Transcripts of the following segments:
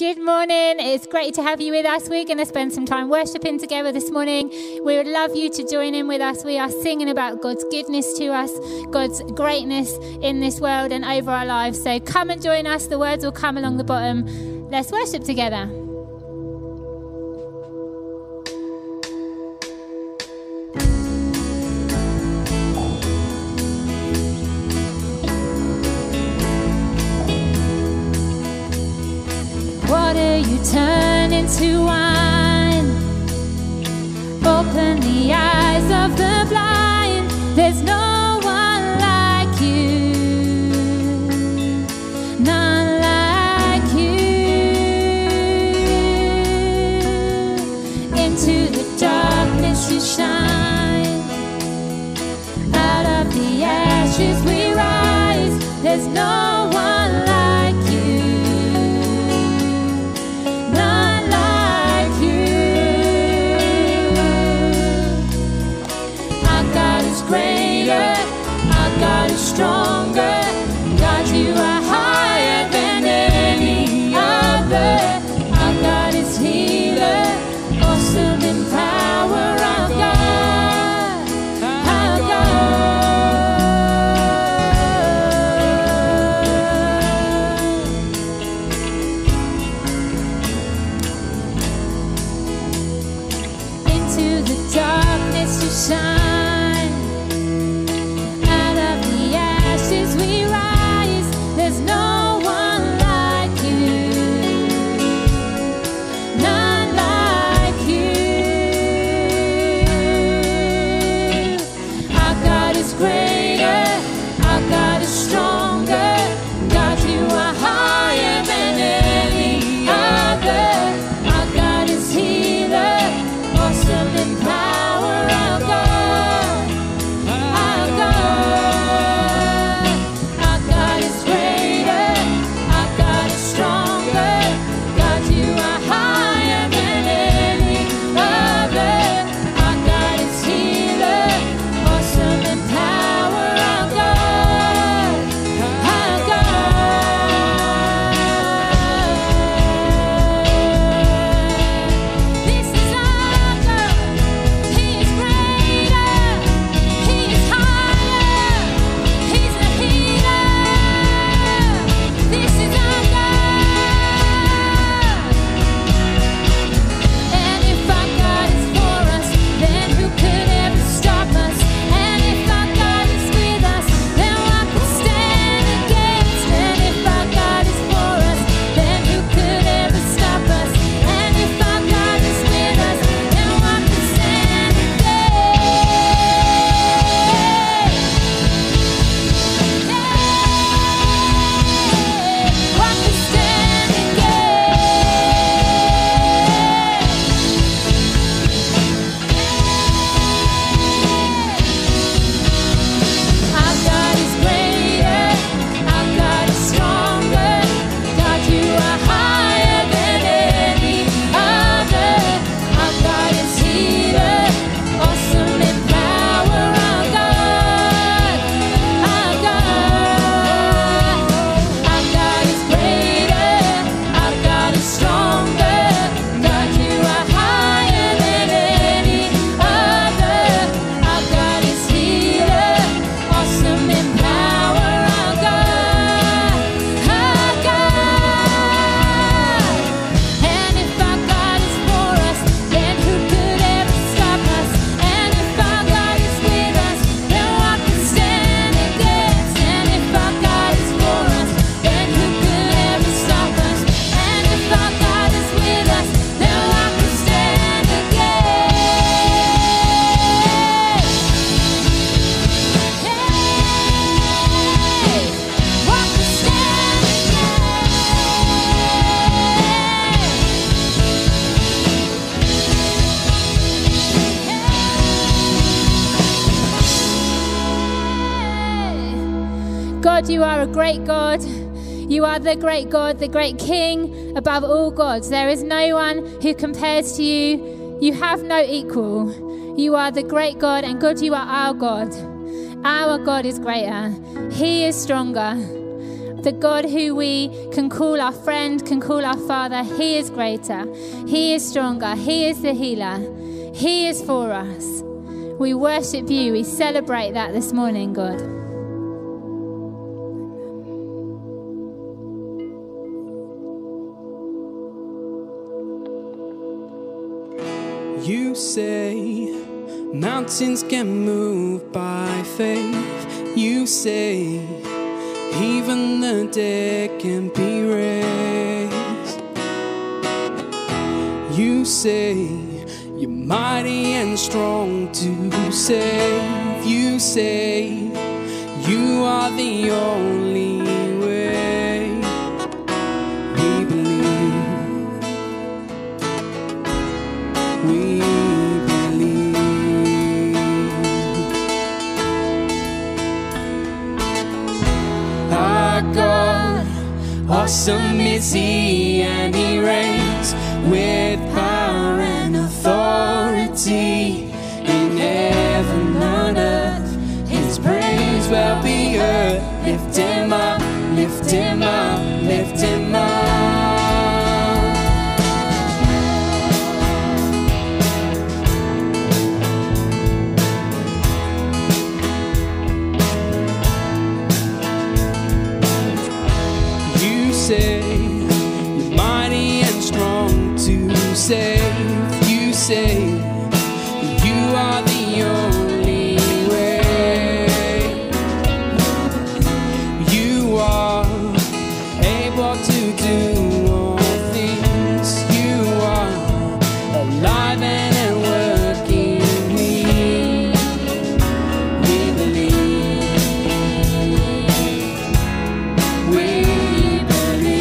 Good morning. It's great to have you with us. We're going to spend some time worshiping together this morning. We would love you to join in with us. We are singing about God's goodness to us, God's greatness in this world and over our lives. So come and join us. The words will come along the bottom. Let's worship together. Turn into wine. Open the eyes of the blind. There's no one like you. None like you. Into the darkness you shine. Out of the ashes we rise. There's no one like you. Stronger, God, you are higher than any other. Our God is healer, awesome in power. Our God. Into the darkness you shine. You are a great God. You are the great God, the great King above all gods. There is no one who compares to you. You have no equal. You are the great God, and God, you are our God. Our God is greater. He is stronger. The God who we can call our friend, can call our Father, He is greater. He is stronger. He is the healer. He is for us. We worship you. We celebrate that this morning, God. You say mountains can move by faith. You say even the dead can be raised. You say you're mighty and strong to save. You say you are the only way. We believe. We believe. Awesome is He, and He reigns with power and authority in heaven and earth. His praise will be heard. Lift Him up, lift Him up, lift Him save. You say you are the only way. You are able to do all things. You are alive and working. We believe. We believe.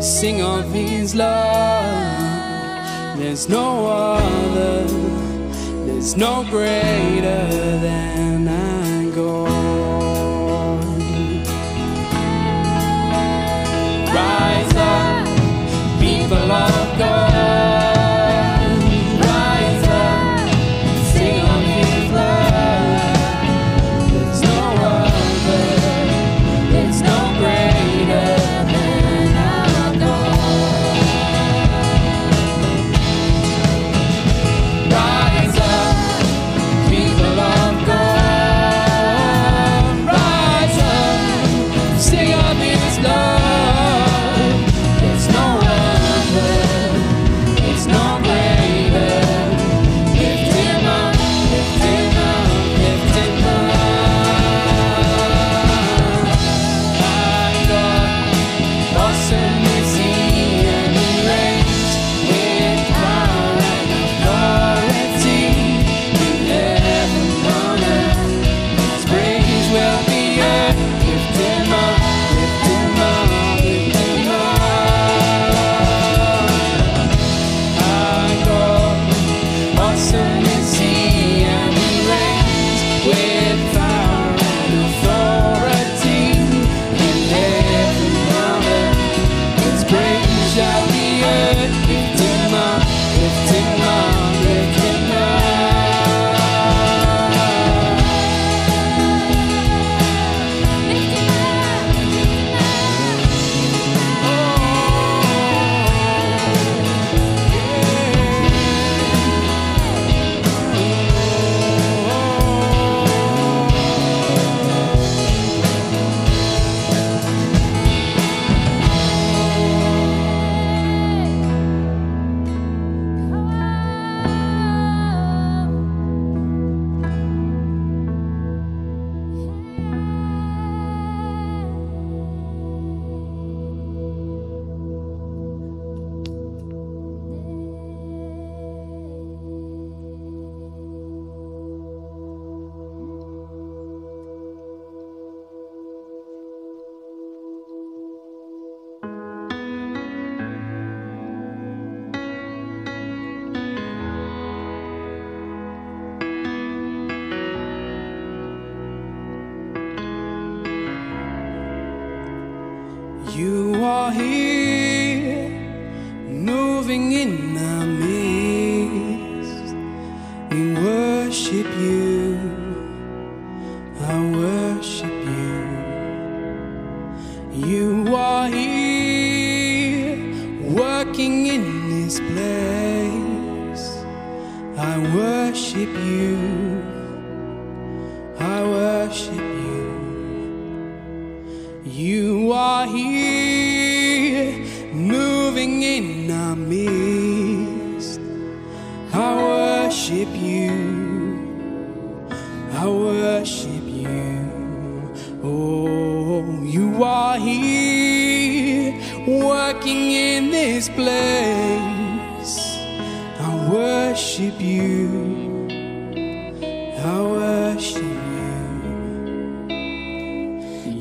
Sing of His love. There's no other, there's no greater than our God. Rise up, people of God. People of God. You are here, moving in our midst. We worship you, I worship you. You are here, working in this place. I worship you, I worship you. You are here, moving in our midst. I worship you, I worship you. Oh, you are here, working in this place. I worship you, I worship you.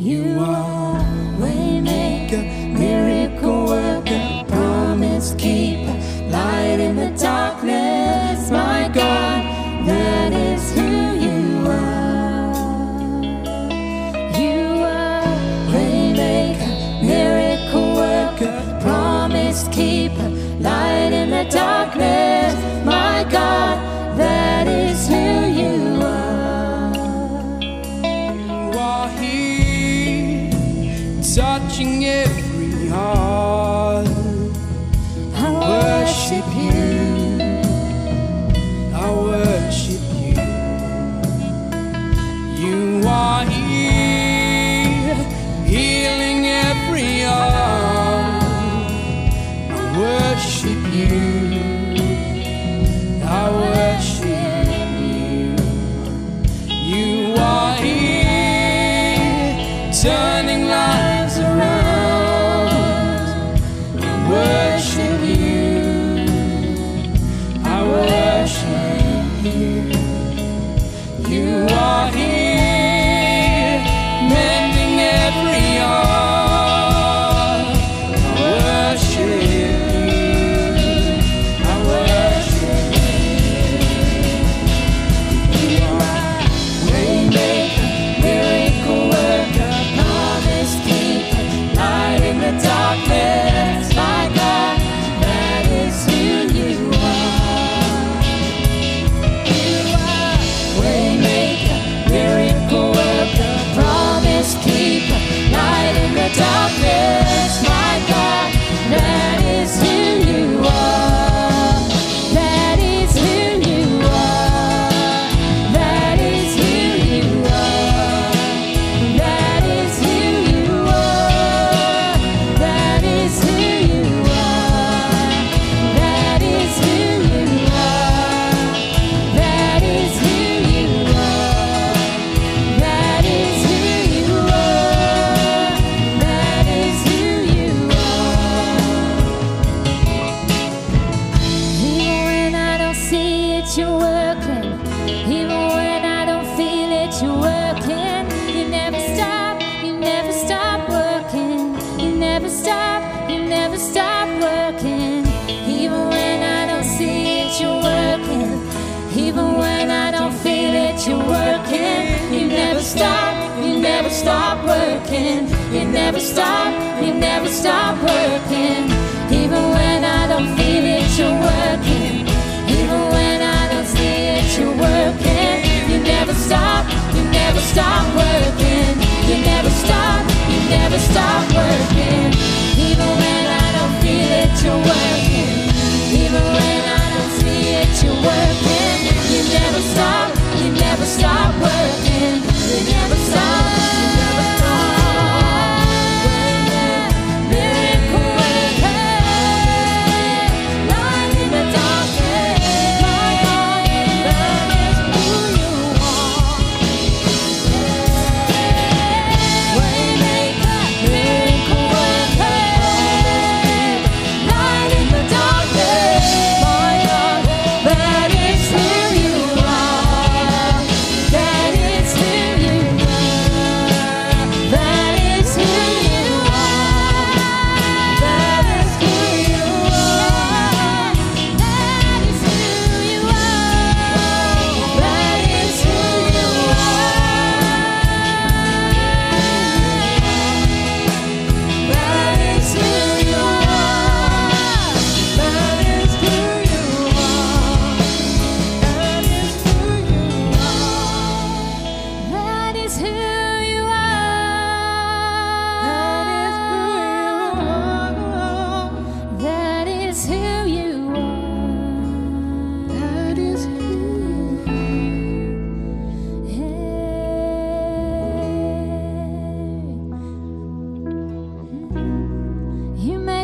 You are waymaker, miracle worker, promise keeper, light in the darkness, my God, that is who you are. You are waymaker, miracle worker, promise keeper, light in the darkness, my God, that is who you are. Touching every heart, I worship you, I worship you. You are here, healing every heart. I worship you, I worship you. You are here, turning life around. I worship you, I worship you. You are here, mending every heart. I worship you, I worship you. You are waymaker, miracle worker, promise keeper, the darkness, my God, that is who you are. You are waymaker, miracle worker, promise keeper, light in the darkness, my God, that is who you are. That is who you are. That is who you are. That is who you are. You're working, even when I don't feel it. You're working, you never stop working, you never stop working. Even when I don't see it, you're working, even when I don't feel it. You're working, you never stop working, you never stop working. Even when I don't feel it, you're working.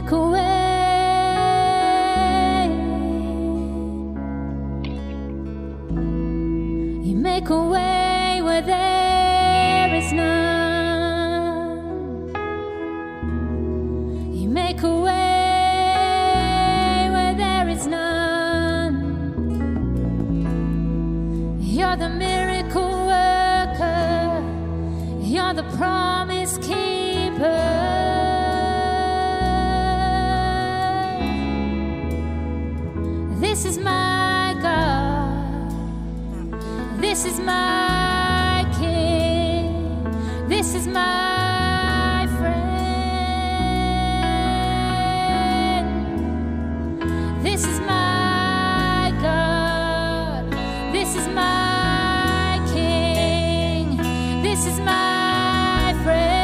take away. You make a way where there is none. You make a way where there is none. You're the miracle worker. You're the promise keeper. This is my God, this is my King, this is my friend. This is my God, this is my King, this is my friend.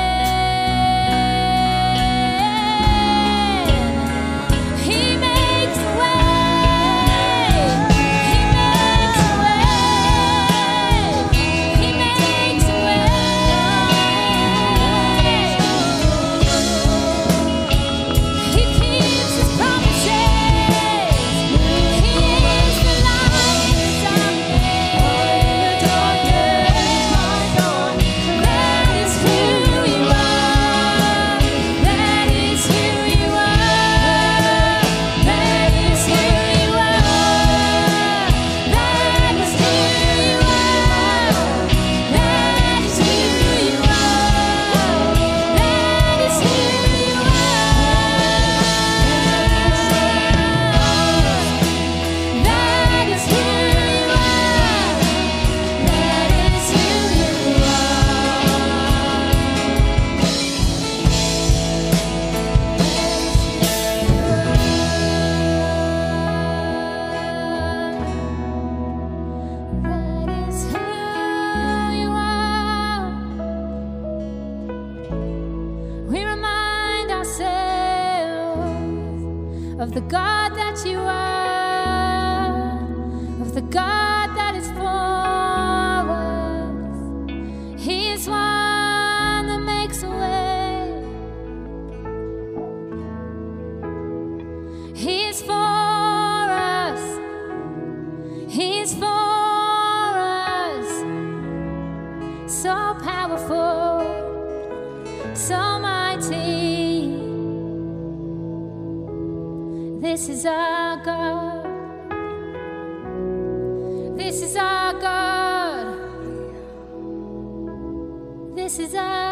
Of the God that you are, of the God that is for us. He is one that makes a way. He is for us. He is for us. So powerful, so mighty. This is our God. This is our God. This is our